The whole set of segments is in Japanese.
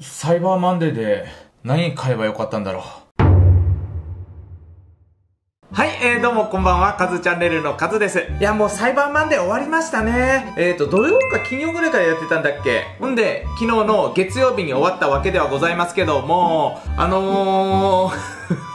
サイバーマンデーで何買えばよかったんだろう。はい、どうもこんばんは、カズチャンネルのカズです。いや、もうサイバーマンデー終わりましたね。土曜か金曜ぐらいからやってたんだっけ？ほんで、昨日の月曜日に終わったわけではございますけども、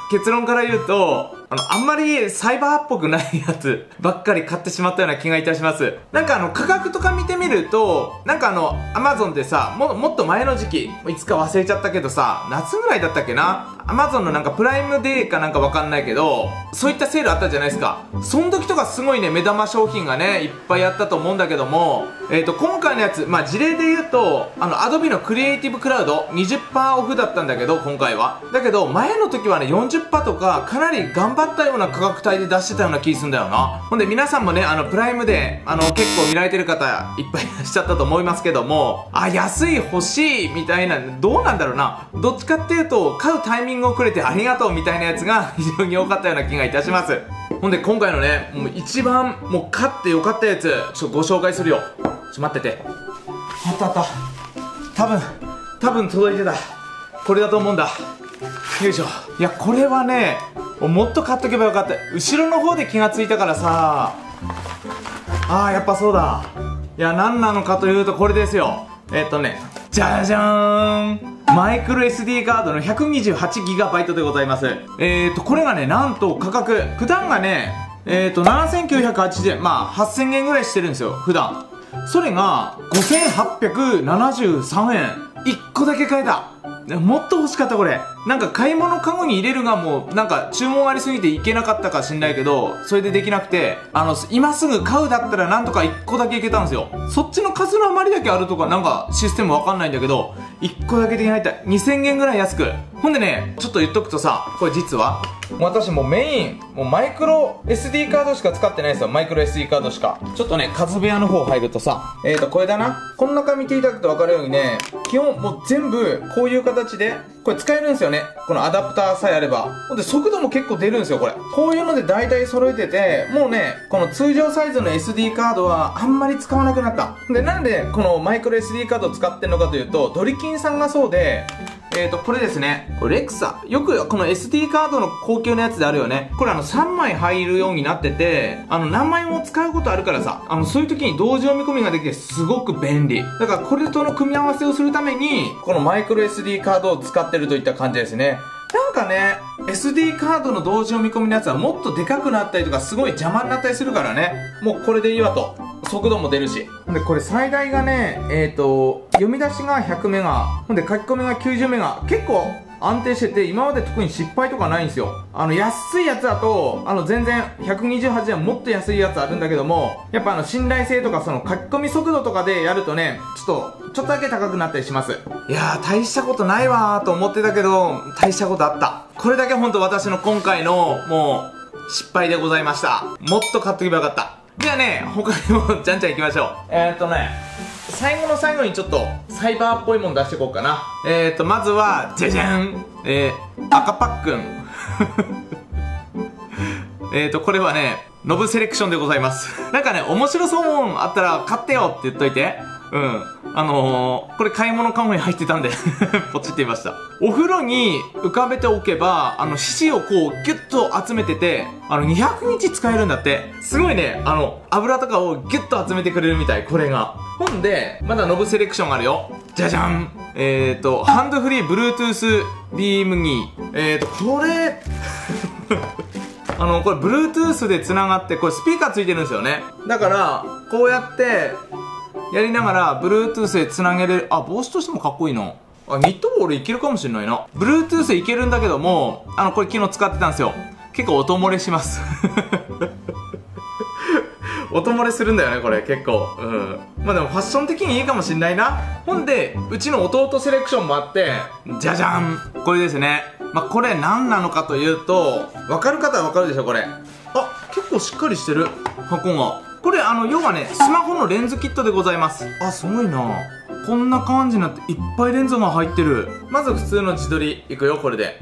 結論から言うと、あんまりサイバーっぽくないやつばっかり買ってしまったような気がいたします。なんか価格とか見てみると、なんかAmazon でさ、もっと前の時期、いつか忘れちゃったけどさ、夏ぐらいだったっけな？ Amazon のなんかプライムデーかなんかわかんないけど、そういったセールあったじゃないですか。その時とかすごいね、目玉商品がね、いっぱいあったと思うんだけども、今回のやつ、まあ事例で言うと、Adobe のクリエイティブクラウド 20% オフだったんだけど、今回は。だけど、前の時はね、40% とか、かなり頑張ったような価格帯で出してたような気すんだよな。ほんで皆さんもね、プライムで、結構見られてる方、いっぱいいらっしゃったと思いますけども、あ、安い、欲しい、みたいな、どうなんだろうな。どっちかっていうと、買うタイミングをくれてありがとうみたいなやつが非常に多かったような気がいたします。ほんで今回のね、もう一番、もう買ってよかったやつ、ちょっとご紹介するよ。ちょっと待ってて。あったあった。多分届いてた。これだと思うんだ。よいしょ。いや、これはね、もっと買っとけばよかった。後ろの方で気がついたからさあ。やっぱそうだ。いや、何なのかというとこれですよ。じゃじゃーん、マイクロ SD カードの 128GB でございます。これがね、なんと価格普段がね、7980円、まあ8000円ぐらいしてるんですよ普段。それが5873円。1個だけ買えた。もっと欲しかった。これなんか買い物カゴに入れるが、もうなんか注文ありすぎていけなかったかしんないけど、それでできなくて、今すぐ買うだったらなんとか1個だけいけたんですよ。そっちの数の余りだけあるとかなんかシステムわかんないんだけど、1個だけで入った。2000円ぐらい安く。ほんでね、ちょっと言っとくとさ、これ実は私もうメイン、もうマイクロ SD カードしか使ってないですよ。マイクロ SD カードしか。ちょっとね、カズ部屋の方入るとさ、これだな。この中見ていただくと分かるようにね、基本もう全部こういう形で、これ使えるんですよね。このアダプターさえあれば。ほんで速度も結構出るんですよ、これ。こういうので大体揃えてて、もうね、この通常サイズの SD カードはあんまり使わなくなった。で、なんでこのマイクロ SD カードを使ってるのかというと、ドリキンさんがそうで、これですね。これレクサ。よくこの SD カードの高級なやつであるよね。これ3枚入るようになってて、何枚も使うことあるからさ、そういう時に同時読み込みができてすごく便利。だからこれとの組み合わせをするために、このマイクロ SD カードを使ってるといった感じですね。なんかね、SD カードの同時読み込みのやつはもっとでかくなったりとか、すごい邪魔になったりするからね。もうこれでいいわと。速度も出るし。で、これ最大がね、読み出しが100メガ。ほんで書き込みが90メガ。結構安定してて、今まで特に失敗とかないんですよ。安いやつだと、全然128円もっと安いやつあるんだけども、やっぱ信頼性とかその書き込み速度とかでやるとね、ちょっとだけ高くなったりします。いやー、大したことないわーと思ってたけど、大したことあった。これだけほんと私の今回の、もう、失敗でございました。もっと買っとけばよかった。じゃあね、他にもじゃんじゃん行きましょう。最後の最後にちょっとサイバーっぽいもの出していこうかな。まずはじゃじゃん、赤パックンこれはね、ノブセレクションでございます。なんかね、面白そうもんあったら買ってよって言っといて。これ買い物カゴに入ってたんでポチって言いました。お風呂に浮かべておけば、皮脂をこうギュッと集めてて、200日使えるんだって。すごいね、油とかをギュッと集めてくれるみたい、これが。ほんでまだノブセレクションあるよ。じゃじゃん、ハンドフリー Bluetooth ビームにこれこれ Bluetooth でつながって、これスピーカーついてるんですよね。だからこうやってやりながら Bluetooth でつなげれる。あ、帽子としてもかっこいいな。あ、ニット帽俺いけるかもしれないな。 Bluetooth いけるんだけども、これ昨日使ってたんですよ。結構音漏れします音漏れするんだよね、これ結構。まあでもファッション的にいいかもしんないな。ほんでうちの弟セレクションもあって、じゃじゃん、これですね。まあこれ何なのかというと、分かる方は分かるでしょ。これ、あ、結構しっかりしてる箱が。これ要はね、スマホのレンズキットでございます。あ、すごいな。こんな感じになって、いっぱいレンズが入ってる。まず普通の自撮りいくよ、これで。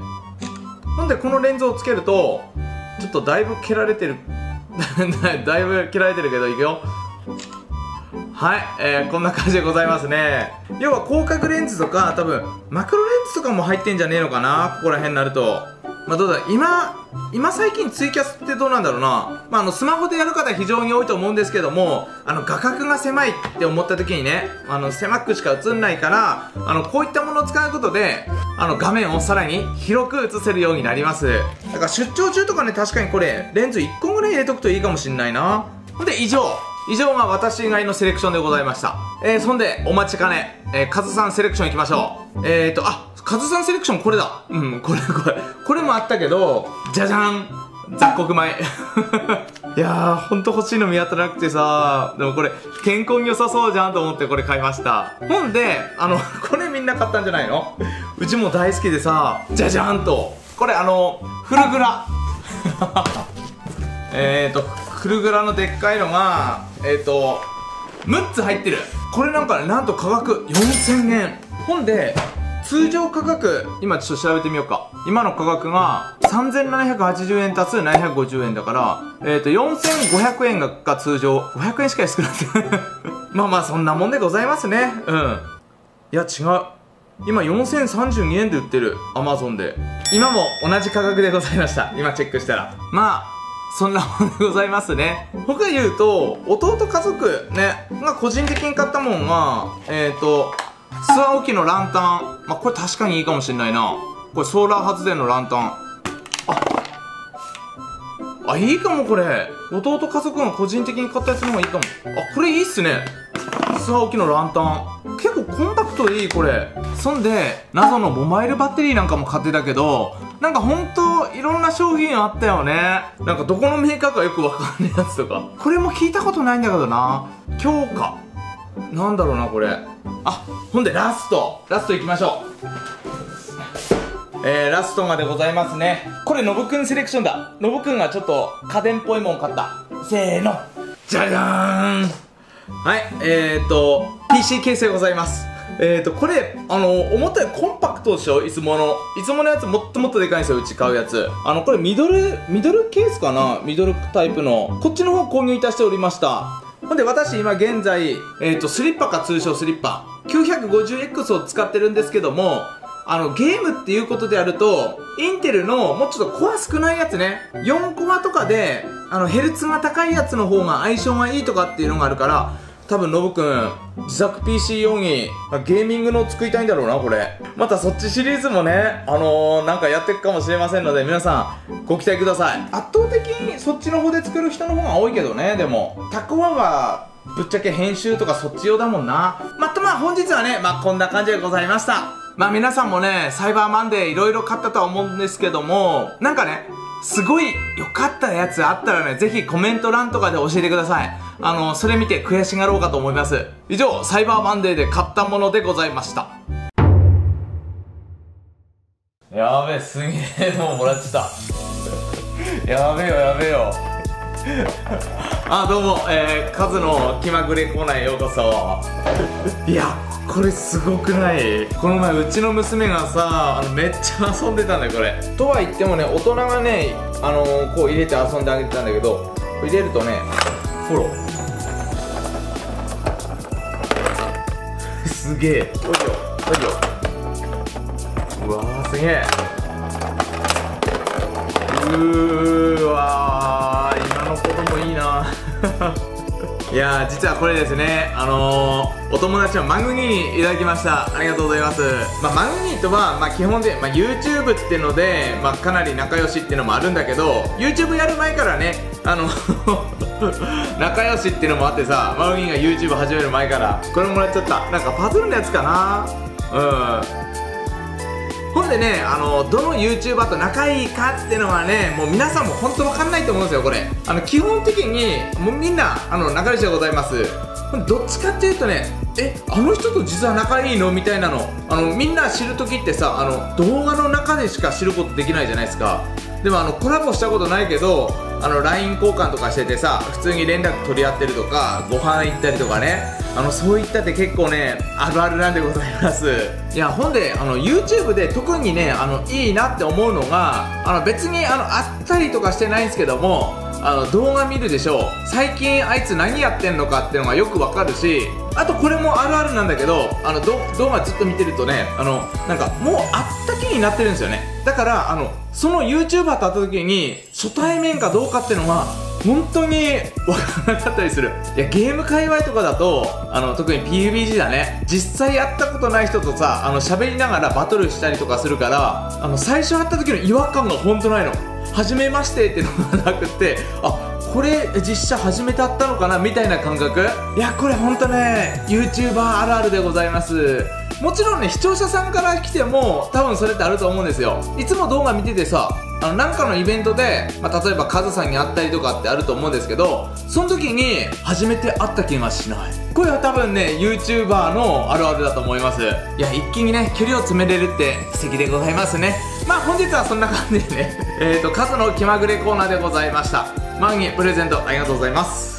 ほんでこのレンズをつけると、ちょっとだいぶ蹴られてるけどいくよ。はい、こんな感じでございますね。要は広角レンズとか多分マクロレンズとかも入ってんじゃねえのかな、ここら辺になると。まあどうだ、今最近ツイキャスってどうなんだろうな。まあスマホでやる方非常に多いと思うんですけども、画角が狭いって思った時にね、狭くしか映んないから、こういったものを使うことで画面をさらに広く映せるようになります。だから出張中とかね、確かにこれレンズ1個ぐらい入れとくといいかもしんないな。ほんで以上が私以外のセレクションでございました。そんで、お待ちかね、カズさんセレクション行きましょう。カズさんセレクションこれだ。うん、これもあったけど、じゃじゃん、雑穀米。いやー、ほんと欲しいの見当たらなくてさ、でもこれ、健康に良さそうじゃんと思ってこれ買いました。ほんで、これみんな買ったんじゃないの？うちも大好きでさ、じゃじゃんと。これフルグラ。フルグラのでっかいのが6つ入ってる。これなんかね、なんと価格4000円。ほんで通常価格、今ちょっと調べてみようか。今の価格が3780円足す750円だから4500円が通常。500円しか安くなってない。まあまあそんなもんでございますね。うん、いや違う、今4032円で売ってる、Amazonで。今も同じ価格でございました、今チェックしたら。まあそんなもんでございますね。僕が言うと、弟家族ね、が個人的に買ったもんが、スワオキのランタン。まあ、これ確かにいいかもしれないな。これソーラー発電のランタン。あ、いいかもこれ。弟家族が個人的に買ったやつの方がいいかも。あ、これいいっすね。スワオキのランタン。結構コンパクトでいい、これ。そんで、謎のモバイルバッテリーなんかも買ってたけど、なんかほんといろんな商品あったよね。なんかどこのメーカーかよくわかんないやつとか。これも聞いたことないんだけどな。強化。なんだろうな、これ。あ、ほんでラスト。ラスト行きましょう。ラストまでございますね。これ、のぶくんセレクションだ。のぶくんがちょっと家電っぽいもん買った。せーの。じゃじゃーん。はい、PC ケースでございます。これ、思ったよりコンパクトでしょ、いつもの。いつものやつもっともっとでかいんですよ、うち買うやつ。これミドルケースかな、ミドルタイプの。こっちの方購入いたしておりました。ほんで、私今現在、スリッパか、通称スリッパ。950X を使ってるんですけども、ゲームっていうことでやると、インテルのもうちょっとコア少ないやつね。4コアとかで、ヘルツが高いやつの方が相性がいいとかっていうのがあるから、多分ノブくん自作 PC 用にゲーミングの作りたいんだろうな、これ。またそっちシリーズもね、なんかやっていくかもしれませんので、皆さんご期待ください。圧倒的にそっちの方で作る人の方が多いけどね。でもタコアはぶっちゃけ編集とかそっち用だもんな。まあ本日はね、こんな感じでございました。皆さんもね、サイバーマンデーいろいろ買ったとは思うんですけども、なんかね、すごい良かったやつあったらね、ぜひコメント欄とかで教えてください。それ見て悔しがろうかと思います。以上、サイバーマンデーで買ったものでございました。やべえ、すげえのもらっちゃった。やべえよ、やべえよ。どうも、カズの気まぐれコーナーへようこそ。いや、これすごくない？この前うちの娘がさ、めっちゃ遊んでたんだよ、これ。とは言ってもね、大人がね、こう入れて遊んであげてたんだけど、入れるとね、ほらすげえ、よいしょよいしょ、うわーすげえ、うわー、今のこともいいな。いやー、実はこれですね、お友達のマグニーいただきました。ありがとうございます。マグニーとは、基本で、YouTube ってので、かなり仲良しってのもあるんだけど、 YouTube やる前からね、仲良しってのもあってさ、マグニーが YouTube 始める前からこれもらっちゃった。なんかパズルのやつかな。ほんでね、どの YouTuber と仲いいかってのはね、もう皆さんも本当わかんないと思うんですよ、これ。基本的にもうみんな仲良しでございます。どっちかっていうとね、あの人と実は仲いいのみたいなの、みんな知るときってさ、動画の中でしか知ることできないじゃないですか。でもコラボしたことないけど、LINE 交換とかしててさ、普通に連絡取り合ってるとか、ご飯行ったりとかね、そういったって結構ね、あるあるなんでございます。いや、ほんでYouTube で特にね、いいなって思うのが、別に会ったりとかしてないんですけども、動画見るでしょ。最近あいつ何やってんのかっていうのがよくわかるし、あとこれもあるあるなんだけど、動画ずっと見てるとね、なんかもうあったけになってるんですよね。だからその YouTuber と会った時に初対面かどうかっていうのは本当に分からなかったりする。いや、ゲーム界隈とかだと特に PUBG だね、実際会ったことない人とさ喋りながらバトルしたりとかするから、最初会った時の違和感が本当ないの。初めましてってのがなくって、あ、これ実写初めてあったのかなみたいな感覚。いや、これほんとね YouTuber あるあるでございます。もちろんね、視聴者さんから来ても多分それってあると思うんですよ。いつも動画見ててさなんかのイベントで、例えばカズさんに会ったりとかってあると思うんですけど、その時に初めて会った気がしない。これは多分ね YouTuber のあるあるだと思います。いや、一気にね距離を詰めれるって素敵でございますね。まあ本日はそんな感じでねカズの気まぐれコーナーでございました。万円プレゼントありがとうございます。